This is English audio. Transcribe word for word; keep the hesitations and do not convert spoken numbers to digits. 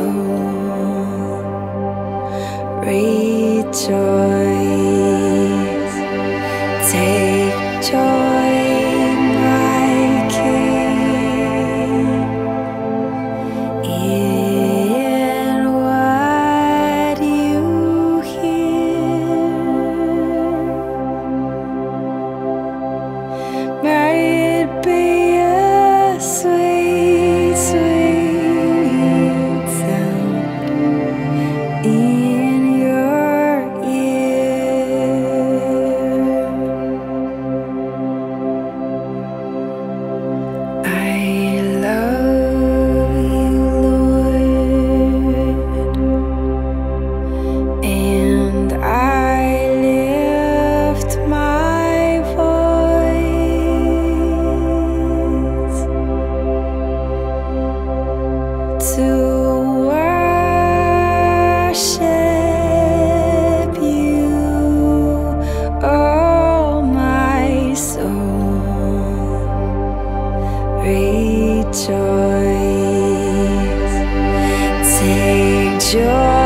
oh, rejoice, take joy, my King, in what you hear. May it be a sweet, to worship you, oh my soul, rejoice, take joy.